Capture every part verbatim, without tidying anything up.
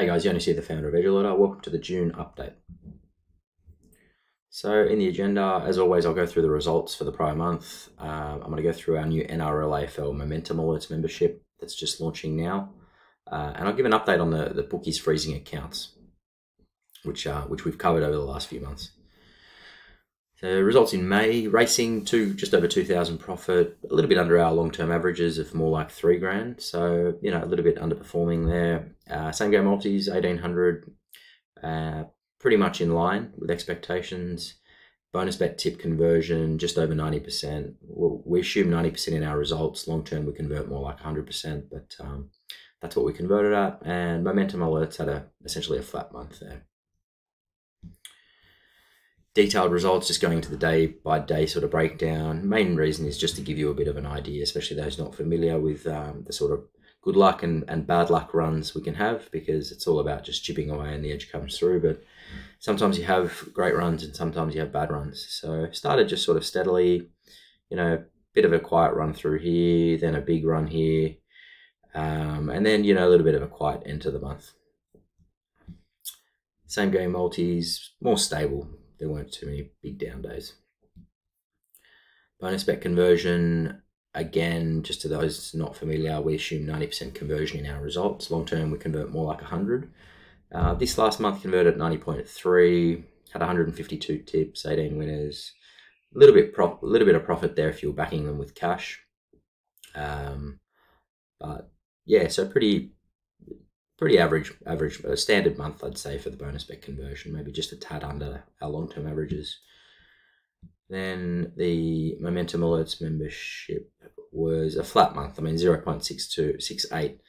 Hey guys, Jonas here, the founder of Edge Alerter. Welcome to the June update. So in the agenda, as always, I'll go through the results for the prior month. Uh, I'm going to go through our new N R L A F L Momentum Alerts membership that's just launching now. Uh, and I'll give an update on the, the bookies freezing accounts, which, uh, which we've covered over the last few months. So results in May, racing to just over two thousand profit, a little bit under our long-term averages of more like three grand. So, you know, a little bit underperforming there. Uh, same game multis, eighteen hundred, uh, pretty much in line with expectations. Bonus bet tip conversion, just over ninety percent. We'll, we assume ninety percent in our results. Long-term, we convert more like one hundred percent, but um, that's what we converted at. And Momentum Alerts had a, essentially a flat month there. Detailed results, just going to the day-by-day sort of breakdown. Main reason is just to give you a bit of an idea, especially those not familiar with um, the sort of good luck and, and bad luck runs we can have, because it's all about just chipping away and the edge comes through. But sometimes you have great runs and sometimes you have bad runs. So started just sort of steadily, you know, bit of a quiet run through here, then a big run here, um, and then, you know, a little bit of a quiet end to the month. Same game multis, more stable. There weren't too many big down days. Bonus bet conversion, again, just to those not familiar, we assume ninety percent conversion in our results. Long term, we convert more like one hundred. Uh, this last month converted ninety point three, had one hundred fifty-two tips, eighteen winners. A little bit prop, a little bit of profit there if you were backing them with cash. Um, but yeah, so pretty, pretty average, average, a standard month, I'd say, for the bonus bet conversion, maybe just a tad under our long-term averages. Then the Momentum Alerts membership was a flat month. I mean, zero point six two six eight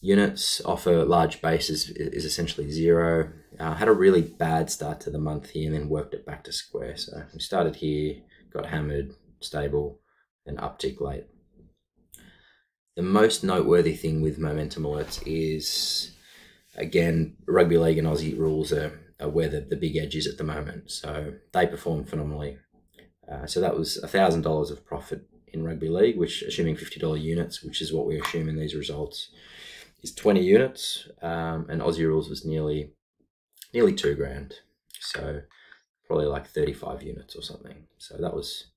units off a large base is, is essentially zero. Uh, had a really bad start to the month here and then worked it back to square. So we started here, got hammered, stable, and uptick late. The most noteworthy thing with Momentum Alerts is, again, rugby league and Aussie rules are, are where the, the big edge is at the moment. So they perform phenomenally. Uh, so that was one thousand dollars of profit in rugby league, which, assuming fifty dollar units, which is what we assume in these results, is twenty units. Um, and Aussie rules was nearly, nearly two grand. So probably like thirty-five units or something. So that was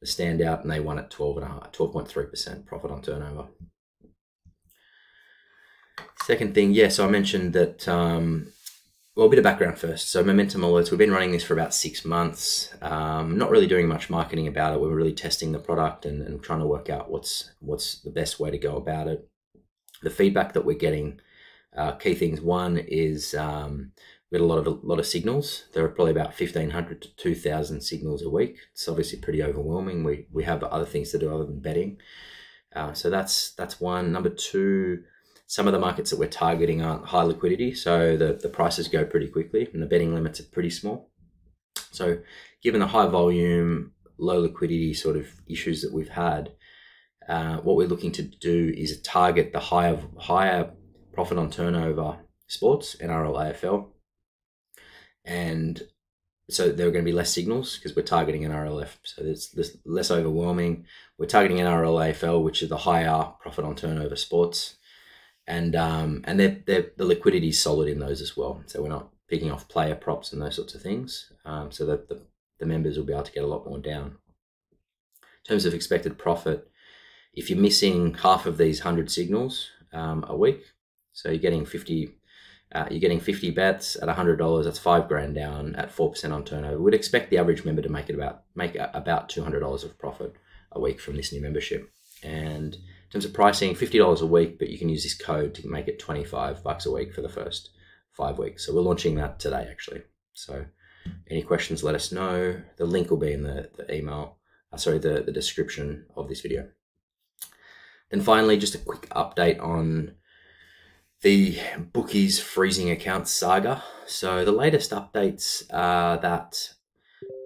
the standout, and they won at twelve point three percent profit on turnover. Second thing, yeah, so I mentioned that, um, well, a bit of background first. So Momentum Alerts, we've been running this for about six months, um, not really doing much marketing about it. We were really testing the product and, and trying to work out what's, what's the best way to go about it. The feedback that we're getting, uh, key things, one is um, we had a lot of a lot of signals. There were probably about fifteen hundred to two thousand signals a week. It's obviously pretty overwhelming. We we have other things to do other than betting. Uh, so that's that's one. Number two, some of the markets that we're targeting aren't high liquidity, so the, the prices go pretty quickly and the betting limits are pretty small. So given the high volume, low liquidity sort of issues that we've had, uh, what we're looking to do is target the higher, higher profit on turnover sports, N R L A F L. And so there are going to be less signals because we're targeting N R L F. So it's less overwhelming. We're targeting N R L A F L, which are the higher profit on turnover sports. And um, and they're, they're, the liquidity is solid in those as well. So we're not picking off player props and those sorts of things. Um, so that the, the members will be able to get a lot more down. In terms of expected profit, if you're missing half of these one hundred signals um, a week, so you're getting fifty... Uh, you're getting fifty bets at one hundred dollars. That's five grand down at four percent on turnover. We'd expect the average member to make it about make a, about two hundred dollars of profit a week from this new membership. And in terms of pricing, fifty dollars a week, but you can use this code to make it twenty-five bucks a week for the first five weeks. So we're launching that today, actually. So any questions, let us know. The link will be in the, the email, uh, sorry, the, the description of this video. Then finally, just a quick update on the bookies freezing accounts saga. So the latest updates are that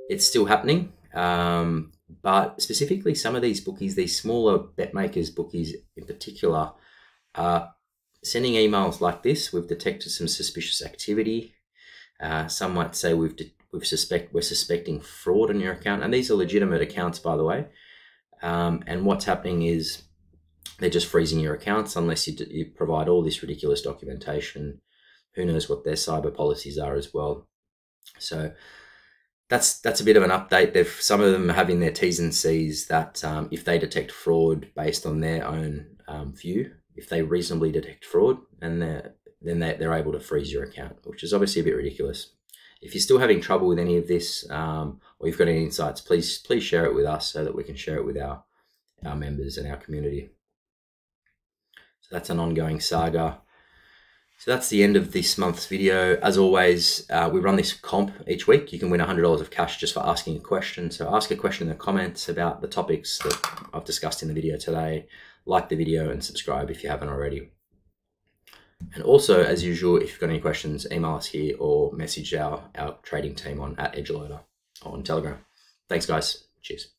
it's still happening, um, but specifically some of these bookies, these smaller BetMakers bookies in particular, are sending emails like this. We've detected some suspicious activity. Uh, some might say we've we've suspect we're suspecting fraud in your account, and these are legitimate accounts, by the way. Um, and what's happening is, they're just freezing your accounts unless you, d you provide all this ridiculous documentation Who knows what their cyber policies are as well. So that's that's a bit of an update. They've, some of them are having their T's and C's that um, if they detect fraud based on their own um, view, if they reasonably detect fraud, and they're, then they, they're able to freeze your account, which is obviously a bit ridiculous. If you're still having trouble with any of this, um, or you've got any insights, please please share it with us so that we can share it with our, our members and our community. So that's an ongoing saga. So that's the end of this month's video. As always, uh, we run this comp each week. You can win one hundred dollars of cash just for asking a question. So ask a question in the comments about the topics that I've discussed in the video today. Like the video and subscribe if you haven't already. And also, as usual, if you've got any questions, email us here or message our, our trading team on at Edge Alerter or on Telegram. Thanks, guys. Cheers.